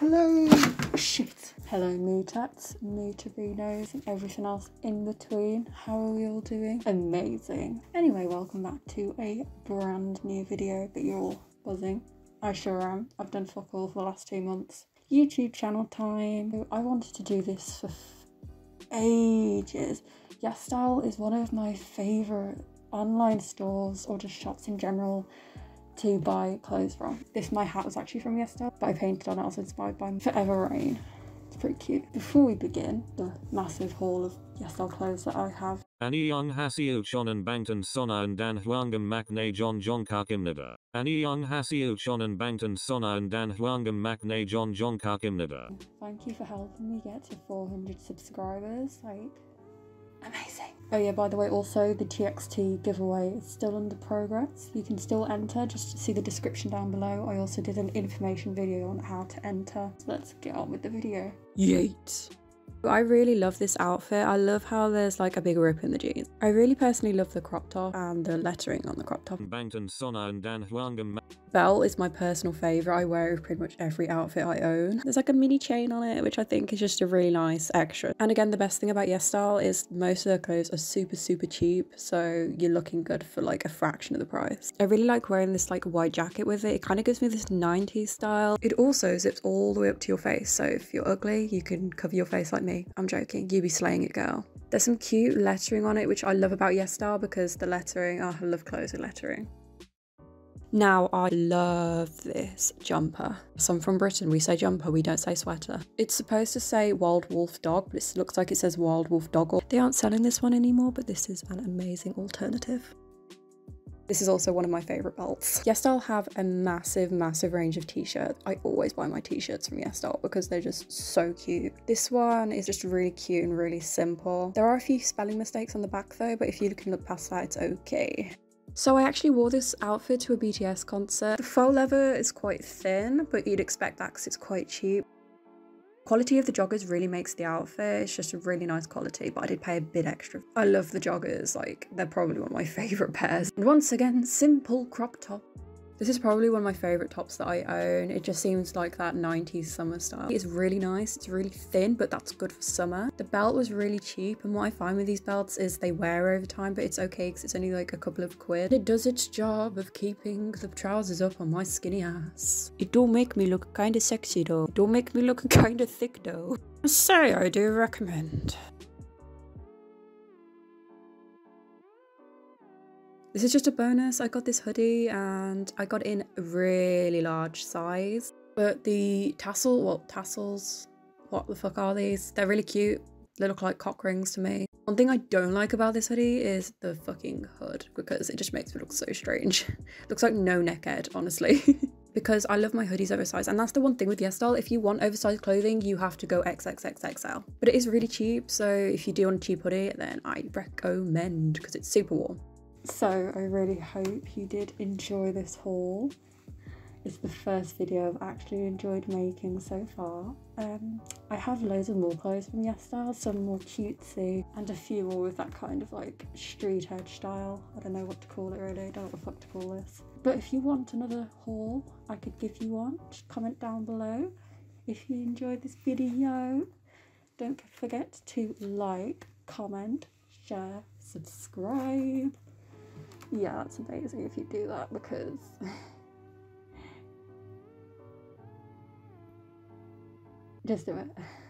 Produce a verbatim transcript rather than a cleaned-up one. Hello, shit. Hello, Moo Tats, Moo Tavinos, and everything else in between. How are we all doing? Amazing. Anyway, welcome back to a brand new video, but you're all buzzing. I sure am. I've done fuck all for the last two months. YouTube channel time. I wanted to do this for f ages. YesStyle is one of my favourite online stores or just shops in general to buy clothes from. This, my hat, was actually from YesStyle, but I painted on it. I was inspired by Forever Rain. It's pretty cute. Before we begin, the massive haul of YesStyle clothes that I have. Aniyang Haseo Chonan Bangtan Sona Dan Hwangam Maknae John Jongkakimnida. Aniyang Haseo Chonan Bangtan Sona Dan Hwangam Maknae John Jongkakimnida. Thank you for helping me get to four hundred subscribers. Like, amazing. Oh yeah, by the way, also the T X T giveaway is still under progress. You can still enter, just see the description down below. I also did an information video on how to enter. So let's get on with the video. Yeet. I really love this outfit. I love how there's like a big rip in the jeans. I really personally love the crop top and the lettering on the crop top. Belt is my personal favourite. I wear it with pretty much every outfit I own. There's like a mini chain on it, which I think is just a really nice extra. And again, the best thing about YesStyle is most of their clothes are super, super cheap. So you're looking good for like a fraction of the price. I really like wearing this like white jacket with it. It kind of gives me this nineties style. It also zips all the way up to your face. So if you're ugly, you can cover your face like me. I'm joking, you be slaying it, girl. There's some cute lettering on it, which I love about YesStyle because the lettering, oh, I love clothes and lettering. Now, I love this jumper. So I'm from Britain, we say jumper, we don't say sweater. It's supposed to say Wild Wolf Dog, but it looks like it says Wild Wolf Doggle. They aren't selling this one anymore, but this is an amazing alternative. This is also one of my favourite belts. YesStyle have a massive, massive range of t-shirts. I always buy my t-shirts from YesStyle because they're just so cute. This one is just really cute and really simple. There are a few spelling mistakes on the back though, but if you can look past that, it's okay. So I actually wore this outfit to a B T S concert. The faux leather is quite thin, but you'd expect that because it's quite cheap. Quality of the joggers really makes the outfit. It's just a really nice quality, but I did pay a bit extra. I love the joggers, like they're probably one of my favourite pairs. And once again, simple crop top. This is probably one of my favourite tops that I own. It just seems like that nineties summer style. It's really nice, it's really thin, but that's good for summer. The belt was really cheap, and what I find with these belts is they wear over time, but it's okay because it's only like a couple of quid. It does its job of keeping the trousers up on my skinny ass. It don't make me look kind of sexy though. It don't make me look kind of thick though. So I do recommend. This is just a bonus. I got this hoodie and I got it in a really large size, but the tassel, well, tassels, what the fuck are these? They're really cute. They look like cock rings to me. One thing I don't like about this hoodie is the fucking hood because it just makes me look so strange. Looks like no neckhead, honestly. Because I love my hoodies oversized, and that's the one thing with YesStyle. If you want oversized clothing, you have to go triple X L. But it is really cheap, so if you do want a cheap hoodie, then I recommend because it's super warm. So I really hope you did enjoy this haul. It's the first video I've actually enjoyed making so far. Um, I have loads of more clothes from YesStyle, some more cutesy and a few more with that kind of like street edge style. I don't know what to call it really, I don't know what the fuck to call this. But if you want another haul, I could give you one. Just comment down below. If you enjoyed this video, don't forget to like, comment, share, subscribe. Yeah, that's amazing if you do that because just do it.